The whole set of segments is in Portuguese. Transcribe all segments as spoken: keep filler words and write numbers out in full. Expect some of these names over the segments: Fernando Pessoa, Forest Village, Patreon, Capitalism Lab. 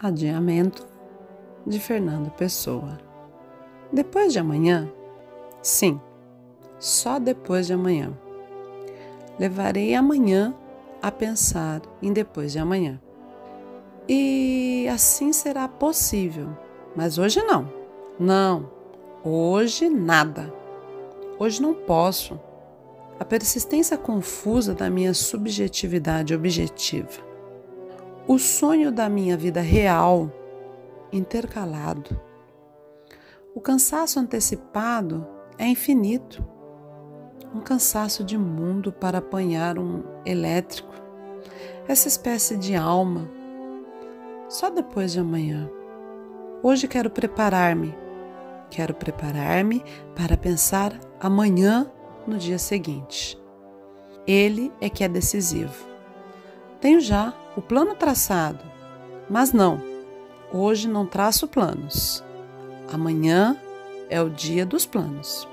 Adiamento de Fernando Pessoa. Depois de amanhã? Sim, só depois de amanhã. Levarei amanhã a pensar em depois de amanhã. E assim será possível. Mas hoje não. Não, hoje nada. Hoje não posso. A persistência confusa da minha subjetividade objetiva. O sonho da minha vida real, intercalado. O cansaço antecipado é infinito. Um cansaço de mundo para apanhar um elétrico. Essa espécie de alma. Só depois de amanhã. Hoje quero preparar-me. Quero preparar-me para pensar amanhã no dia seguinte. Ele é que é decisivo. Tenho já o plano traçado, mas não, hoje não traço planos. Amanhã é o dia dos planos.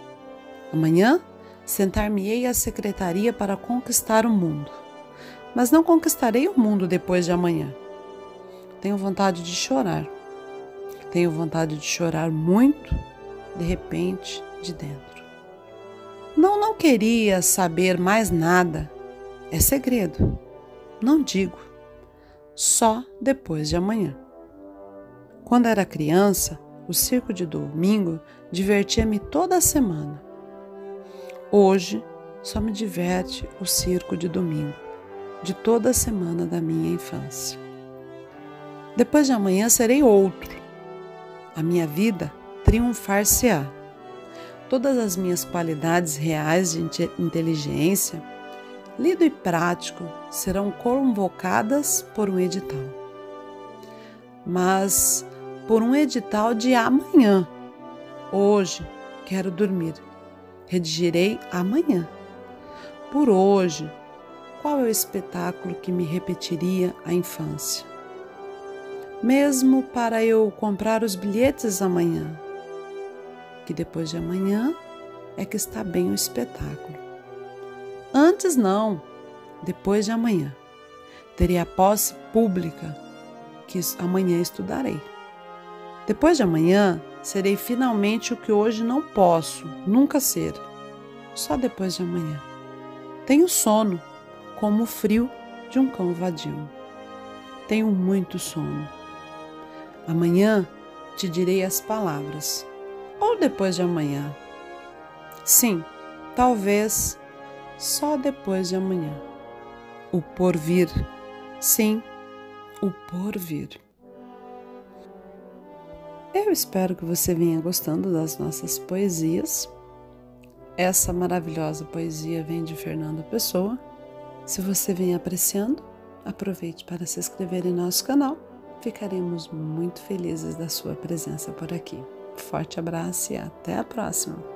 Amanhã sentar-me-ei à secretaria para conquistar o mundo, mas não conquistarei o mundo depois de amanhã. Tenho vontade de chorar. Tenho vontade de chorar muito, de repente, de dentro. Não, não queria saber mais nada. É segredo. Não digo. Só depois de amanhã. Quando era criança, o circo de domingo divertia-me toda a semana. Hoje, só me diverte o circo de domingo, de toda a semana da minha infância. Depois de amanhã serei outro. A minha vida triunfar-se-á. Todas as minhas qualidades reais de inteligência, lido e prático, serão convocadas por um edital. Mas por um edital de amanhã. Hoje quero dormir. Redigirei amanhã. Por hoje, qual é o espetáculo que me repetiria a infância? Mesmo para eu comprar os bilhetes amanhã. Que depois de amanhã é que está bem o espetáculo. Antes não, depois de amanhã. Terei a posse pública, que amanhã estudarei. Depois de amanhã, serei finalmente o que hoje não posso, nunca ser. Só depois de amanhã. Tenho sono, como o frio de um cão vadio. Tenho muito sono. Amanhã te direi as palavras. Ou depois de amanhã. Sim, talvez. Só depois de amanhã. O porvir. Sim, o porvir. Eu espero que você venha gostando das nossas poesias. Essa maravilhosa poesia vem de Fernando Pessoa. Se você vem apreciando, aproveite para se inscrever em nosso canal. Ficaremos muito felizes da sua presença por aqui. Forte abraço e até a próxima!